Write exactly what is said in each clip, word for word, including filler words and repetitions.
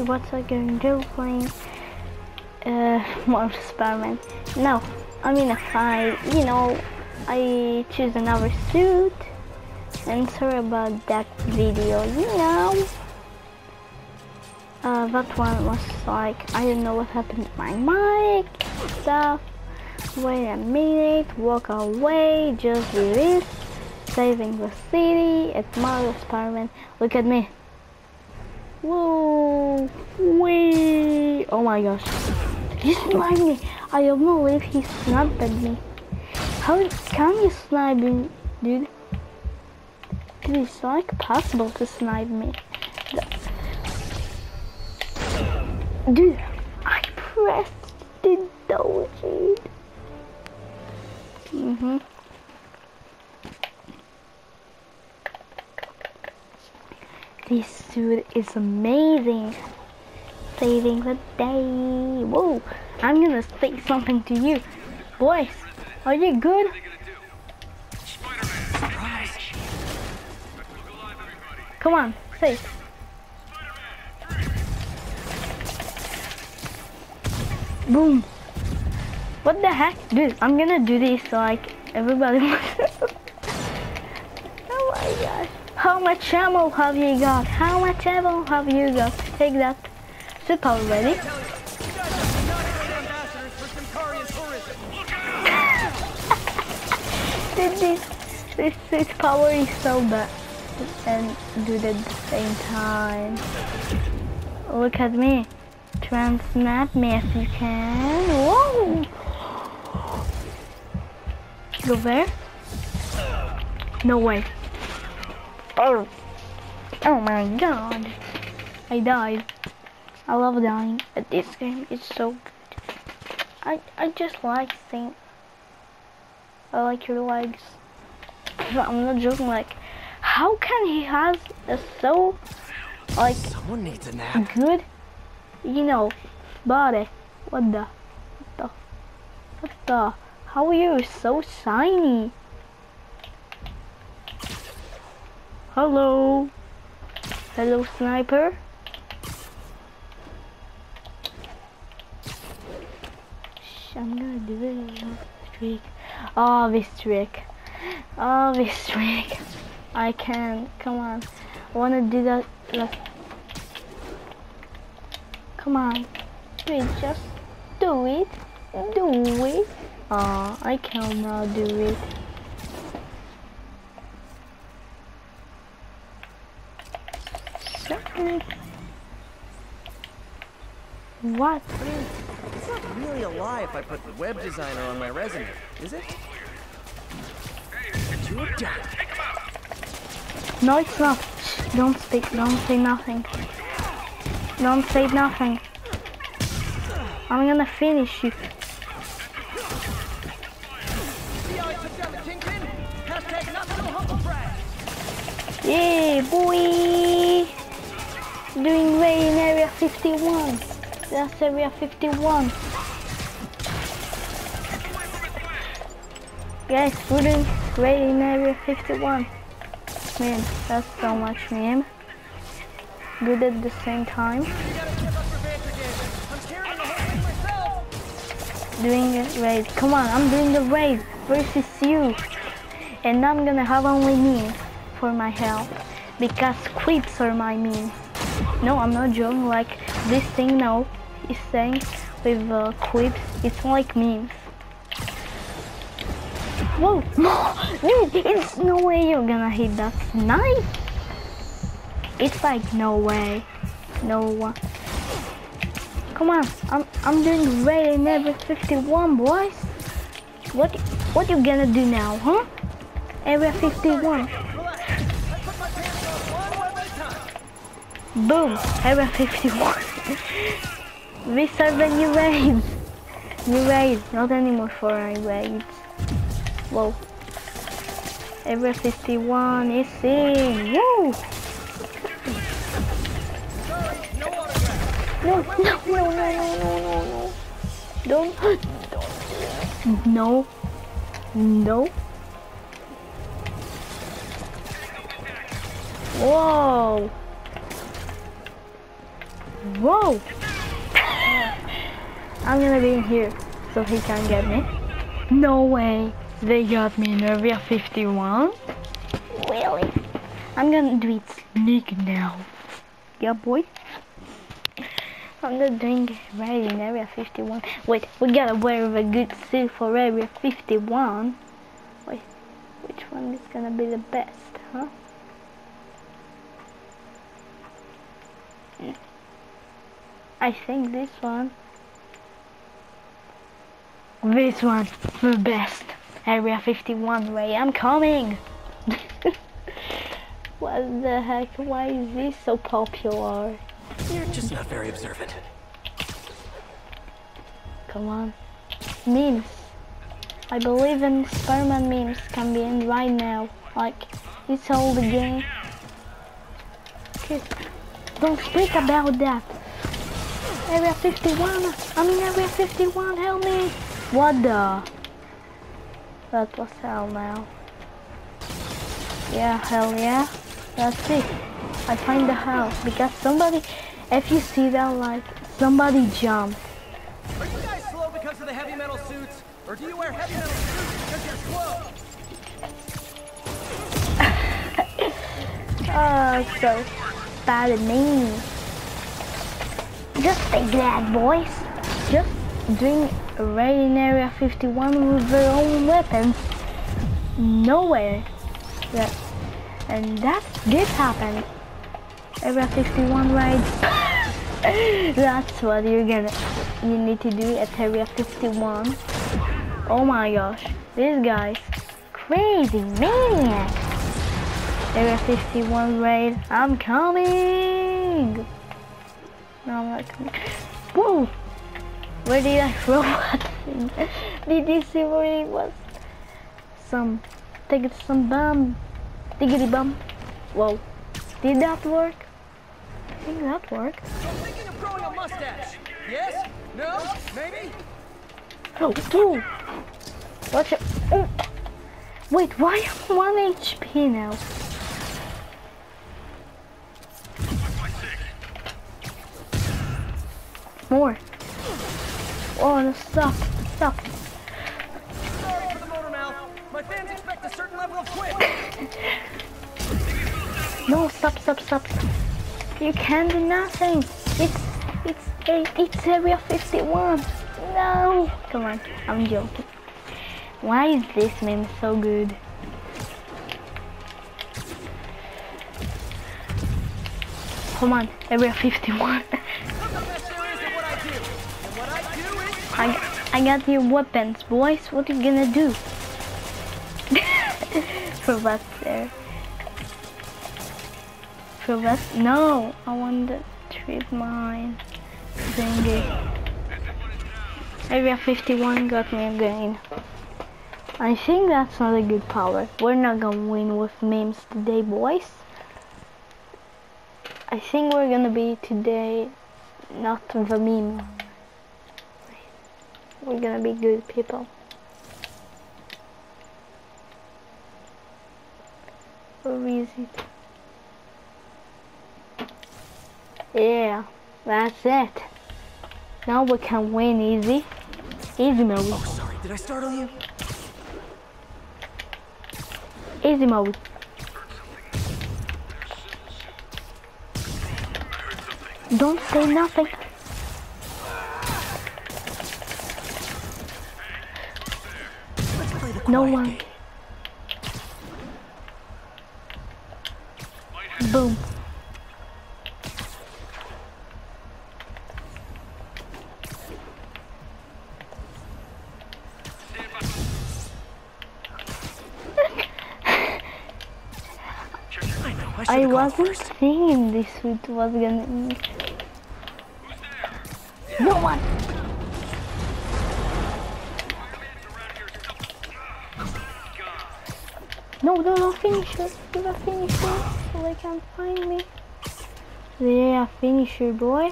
hey, what's I gonna do playing uh, more Spider-Man? No, I mean if I, you know, I choose another suit, and sorry about that video, you know. Uh, that one was like, I don't know what happened to my mic and stuff. Wait a minute, walk away, just do this. Saving the city, it's Marvel Spider-Man. Look at me. Whoa, wee. Oh my gosh. He sniped me. I don't believe he sniped at me. How can you snipe me, dude? It is like possible to snipe me. Dude, I pressed the dodge. Mm-hmm. This suit is amazing. Saving the day. Whoa, I'm gonna say something to you. Boys, are you good? Come on, say it. Boom. What the heck? Dude, I'm gonna do this like everybody wants. Oh my gosh. How much ammo have you got? How much ammo have you got? Take that. Super already. Dude, this, this, this power is so bad. And do it at the same time. Look at me. Try and snap me if you can. Whoa! Go there? No way. Oh. Oh my god. I died. I love dying at this game. It's so good. I, I just like seeing. I like your legs. I'm not joking, like, how can he have a so, like, someone needs a nap. Good? You know, body. What the? What the? What the? How are you so shiny? Hello. Hello, sniper. Shh, I'm gonna do this trick. Oh, this trick. Oh, this trick. I can. Come on. I wanna do that. Let's Come on, please just do it, do it. Aw, oh, I cannot do it. Sorry. What? I mean, it's not really a lie if I put the web designer on my resume, is it? You're done. No, it's not. Shh, don't speak, don't say nothing. Don't say nothing. I'm gonna finish you. Yeah, boy! Doing way in Area fifty-one. That's Area fifty-one. Guys, we're doing way in Area fifty-one. Man, that's so much meme. Good at the same time. Doing a raid. Come on, I'm doing the raid versus you. And I'm gonna have only me for my health. Because quips are my means. No, I'm not joking. Like, this thing now is saying with uh, quips, it's like memes. Whoa! Dude, it's no way you're gonna hit that snipe. It's like no way, no one. Come on, I'm I'm doing raid in Area fifty-one, boys. What what you gonna do now, huh? Area fifty-one. Boom, Area fifty-one. These are the new raids. New raids, not anymore for our raids. Whoa. Area fifty-one is in. Woo! No, no, no, no, no, no, no, don't, no, no, whoa, Whoa! I'm gonna be in here so he can't get me. No way! They got me in Area fifty-one? Really? I'm gonna do it sneak now. Yeah, boy. I'm not doing right in Area fifty-one. Wait, we gotta wear a good suit for Area fifty-one. Wait, which one is gonna be the best, huh? I think this one. This one, the best. Area fifty-one, Ray, I'm coming! What the heck, why is this so popular? You're just not very observant. Come on. Memes. I believe in Spider-Man memes can be in right now. Like, it's all the game. Okay. Don't speak about that. Area fifty-one. I mean, Area fifty-one, help me. What the? That was hell now. Yeah, hell yeah. That's it. I find the house because somebody, if you see that, like, somebody jumped. Are you guys slow because of the heavy metal suits? Or do you wear heavy metal suits because you're slow? Oh, so bad at me. Just be glad, boys. Just doing a raid in Area fifty-one with their own weapons. Nowhere. Yeah. And that did happen. Area fifty-one ride. That's what you're gonna you need to do at Area fifty-one. Oh my gosh, this guy's crazy maniac. Area fifty-one raid, I'm coming. No, I'm not coming. Whoa! Where did I throw that thing? Did you see where it was? Some take it some bomb. Diggity bump. Whoa. Did that work? I think that worked. I'm thinking of growing a mustache. Yes? No? Maybe? Oh, whoa. Watch it. Oh. Wait, why am I one H P now? More. Oh, no, stop. Stop. Sorry for the motor mouth. My fans expect a certain level of quick. No, stop, stop, stop. You can't do nothing. It's, it's, it's Area fifty-one. No. Come on, I'm joking. Why is this meme so good? Come on, Area fifty-one. I, I got your weapons, boys. What are you gonna do? For what's there? No, I want to treat mine. Thingy. Area fifty-one got me again. I think that's not a good power. We're not gonna win with memes today, boys. I think we're gonna be today not the meme. We're gonna be good people. Where is it? Yeah, that's it. Now we can win easy. Easy mode. Oh, sorry. Did I startle you? Easy mode. Don't say nothing. Let's play the quiet no one. Game. Boom. I wasn't thinking this suit was gonna be. No one! No, no, no, finisher! Give a finisher so they can find me. Yeah, finisher boy.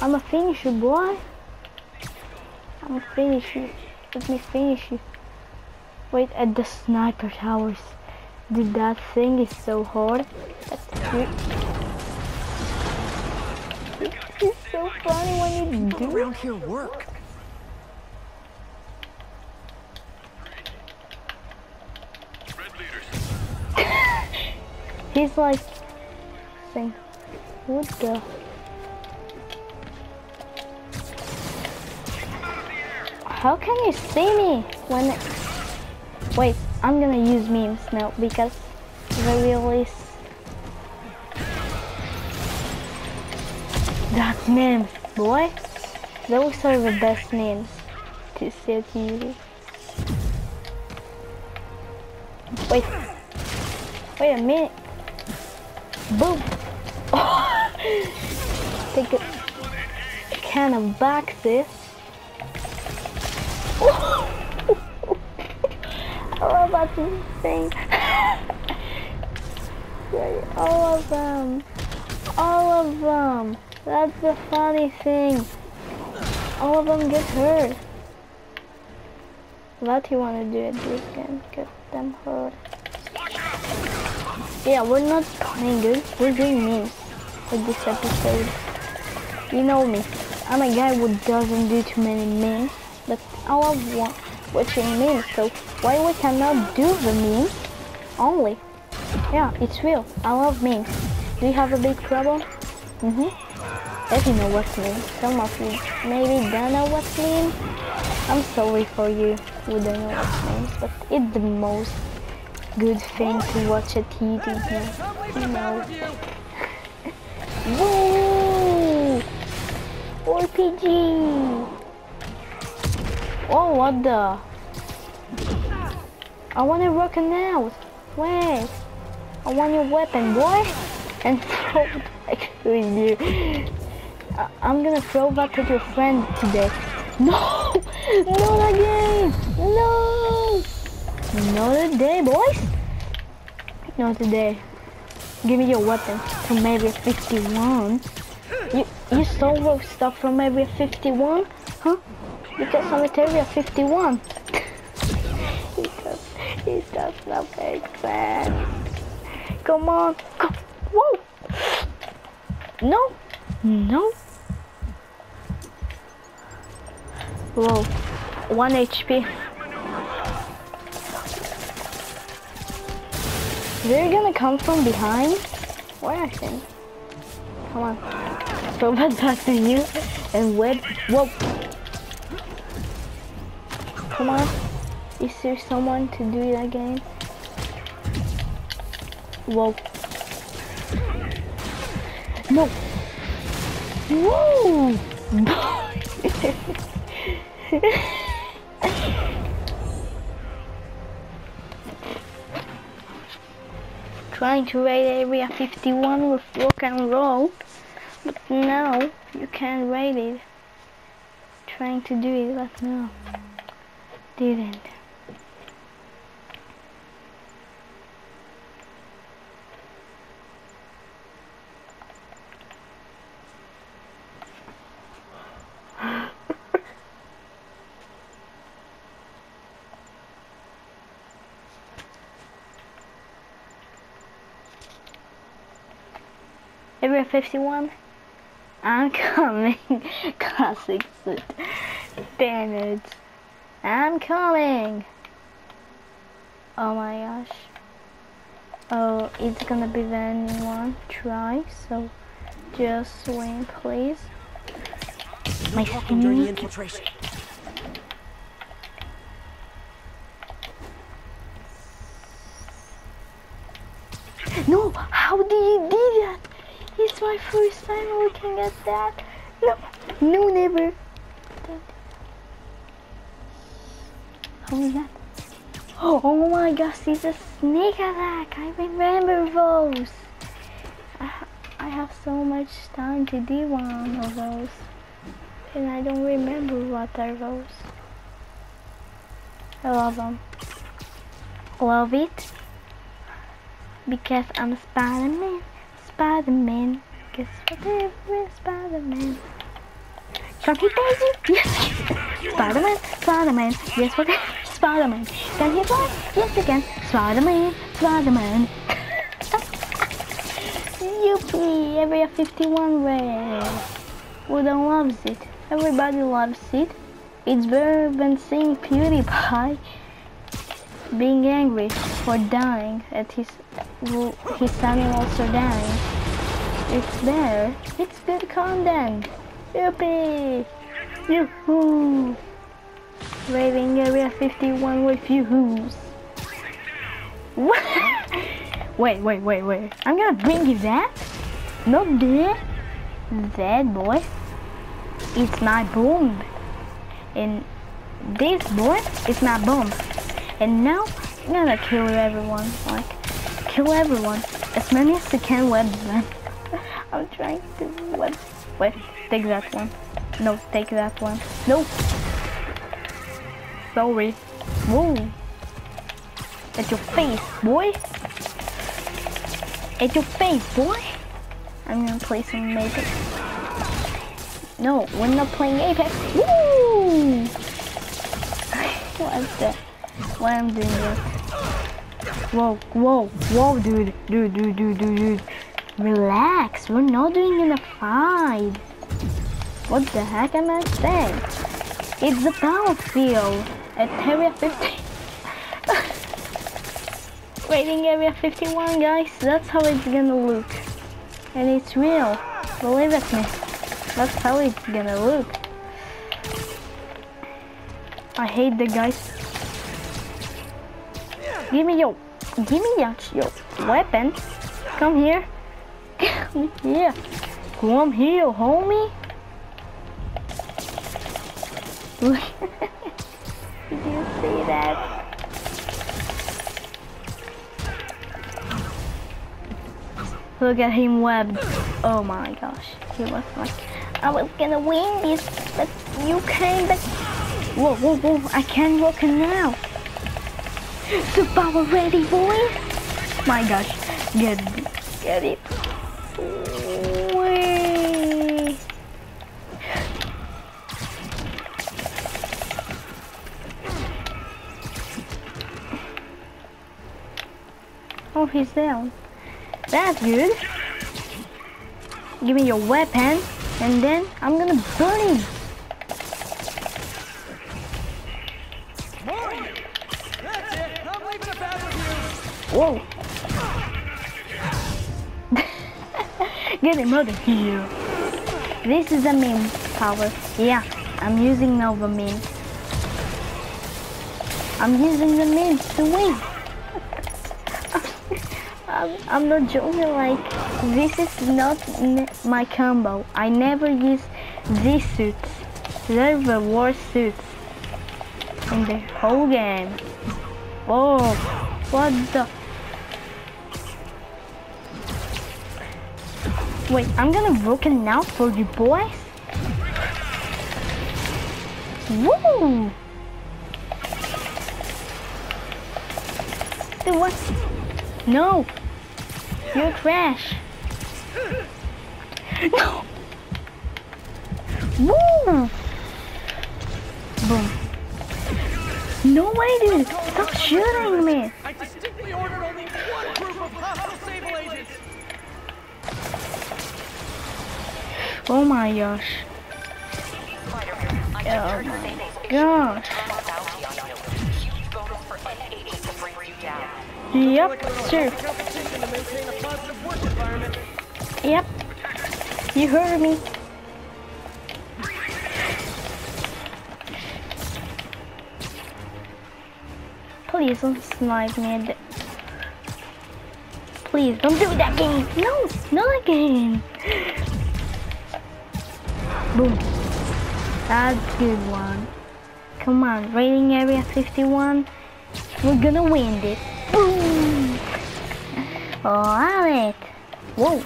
I'm a finisher boy. I'm a finisher. Let me finish you. Wait, at the sniper towers. Dude, that thing is so hard. That's so funny when you do around here work. He's like saying, what the? How can you see me when it... Wait, I'm gonna use memes now because they release... That's memes, boy. Those are the best memes to see at you. Wait. Wait a minute. Boom. Take a can of boxes. All about this thing. All of them. All of them. That's the funny thing. All of them get hurt. What you wanna do at this game? Get them hurt. Yeah, we're not playing good. We're doing memes with this episode. You know me. I'm a guy who doesn't do too many memes, but I love watching memes, so why we cannot do the memes only? Yeah, it's real. I love memes. Do you have a big problem? Mm-hmm. If you know what's mean. Some of you maybe don't know what's mean. I'm sorry for you who don't know what's mean, but it's the most good thing to watch at YouTube. You know. Woo! R P G! Oh, what the? I want to rock him out. Wait. I want your weapon, boy. And throw it back to you. I I'm gonna throw back at your friend today. No! Not again! No! Not today, boys. Not today. Give me your weapon from Area fifty-one. You, you stole stuff from Area fifty-one? Huh? Because I'm at Area fifty-one. It does, it does not make sense. Come on, come. Whoa! No, no. Whoa, one H P. They're gonna come from behind. Where are they? Come on. Throw that back to you and wait. Whoa. Come on, is there someone to do it again? Whoa. No. Whoa. Trying to raid Area fifty-one with rock and roll, but now you can't raid it. Trying to do it, but no. Didn't. Area fifty-one, I'm coming. Classic suit. Damn it. I'm coming! Oh my gosh. Oh, it's gonna be the only one try, so just swing, please. My sneak. No! How did you do that? It's my first time looking at that. No, no, never. What was that? Oh, oh my gosh, it's a sneak attack. I remember those. I, ha I have so much time to do one of those. And I don't remember what are those. I love them. Love it. Because I'm Spider-Man. Spider-Man. Guess what I'm Spider-Man. Funky Daisy, yes! Spider-Man, Spider-Man, yes, okay, Spider-Man. Can he fly? Yes, he can. Spider-Man, Spider-Man. Yuppie, Area fifty-one raid. Everyone loves it. Everybody loves it. It's better than seeing PewDiePie being angry for dying at his his animals are dying. It's better. It's good content. Yippee! Yoo-hoo! Raiding Area fifty-one with yoo-hoos. What? Wait, wait, wait, wait. I'm gonna bring you that? Not that? That boy? It's my bomb. And this boy is my bomb. And now I'm gonna kill everyone. Like, kill everyone. As many as you can web them. I'm trying to web. Wait, take that one. No, take that one. No. Sorry. Whoa. At your face, boy. At your face, boy. I'm gonna play some Apex. No, we're not playing Apex. Woo! What's that? Why am I doing this? Whoa, whoa, whoa, dude. Dude, dude, dude, dude, dude. Relax, we're not doing in a fight. What the heck am I saying? It's the battlefield at Area fifty. Raiding Area fifty-one, guys. That's how it's gonna look. And it's real. Believe it me. That's how it's gonna look. I hate the guys. Give me your, give me your, your weapon. Come here. Come here. Come here, homie. Did you see that? Look at him webbed. Oh my gosh. He was like, I was gonna win this, but you came back. Whoa, whoa, whoa. I can't walk in now. Super ready, boy. My gosh. Get it. Get it. Whee. Oh, he's down. That's good. Give me your weapon, and then I'm gonna burn him. That's it. I'm leaving a bad review. Whoa! Get him out of here. This is a meme power. Yeah, I'm using now the meme. I'm using the meme to win. I'm not joking, like, this is not n my combo. I never use these suits. They're the worst suits in the whole game. Oh, what the... Wait, I'm gonna rock it now for you boys? Woo! Dude, what? No! You're trash. No. Boom. Boom. No way, dude. Stop shooting me. I distinctly ordered only one group of hostile sable agents. Oh my gosh. Oh my gosh. Yep, sure. Yep, you heard me. Please don't snipe me. Please don't do that game. No, not again. Boom. That's a good one. Come on, raiding Area fifty-one. We're gonna win this. Boom! Love it! Whoa!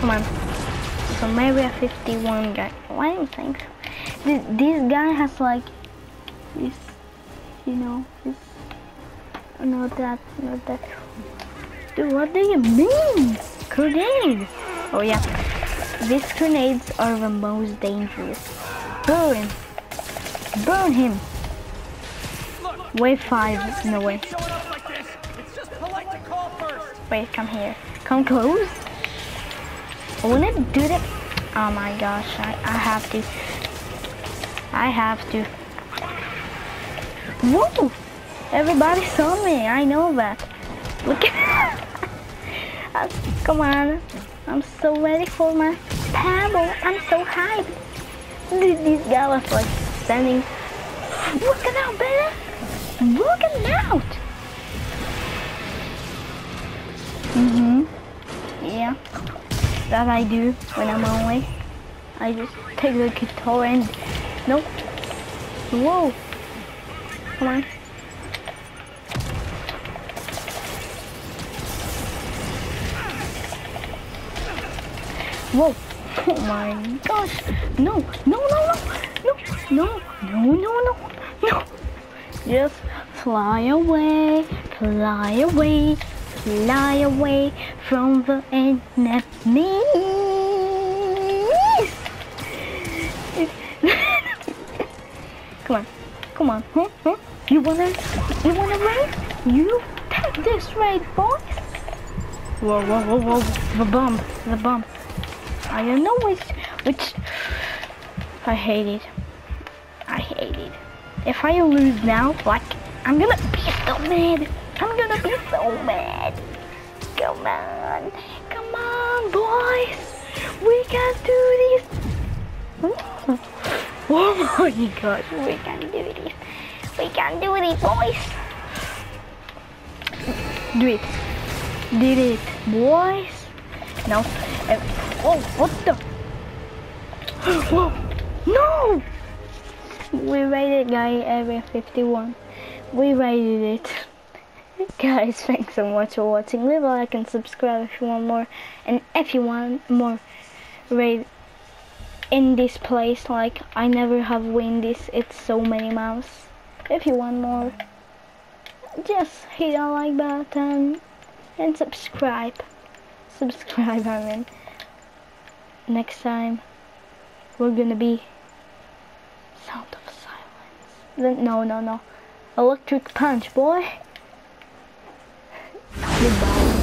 Come on. From Area fifty-one guy. Why do you think so? This, this guy has like... This... You know... This... Not that... Not that... Dude, what do you mean? Grenades! Oh yeah. These grenades are the most dangerous. Burn! Burn him! Wave five, no way. Wait, come here. Come close. wouldn't it do that? Oh my gosh, I, I have to. I have to. Whoa! Everybody saw me, I know that. Look at that. Come on. I'm so ready for my paddle. I'm so hyped. Dude, this guy was like standing. Working out, baby. Working out. Mm-hmm. Yeah. That I do when I'm away. I just take the guitar and... Nope. Whoa. Come on. Whoa. Oh my gosh. No. No, no, no. No. No. No, no, no. No. Just fly away. Fly away. Fly away from the enemies. Come on, come on, huh? Huh? You wanna, you wanna raid? You take this raid, boys. Whoa, whoa, whoa, whoa! The bomb, the bomb. I don't know which, which. I hate it. I hate it. If I lose now, like, I'm gonna be so mad. I'm gonna be so mad. Come on. Come on, boys. We can do this. Oh my gosh. We can do this. We can do this, boys. Do it. Did it, boys. No. Oh, what the? Whoa. No. We raided guy Area fifty-one. We raided it. Guys, thanks so much for watching. Leave a like and subscribe if you want more, and if you want more raid in this place, like I never have win this, it's so many maps. If you want more, just hit the like button and subscribe. Subscribe, I mean. Next time we're gonna be Sound of Silence. No, no, no. Electric Punch, boy. Goodbye.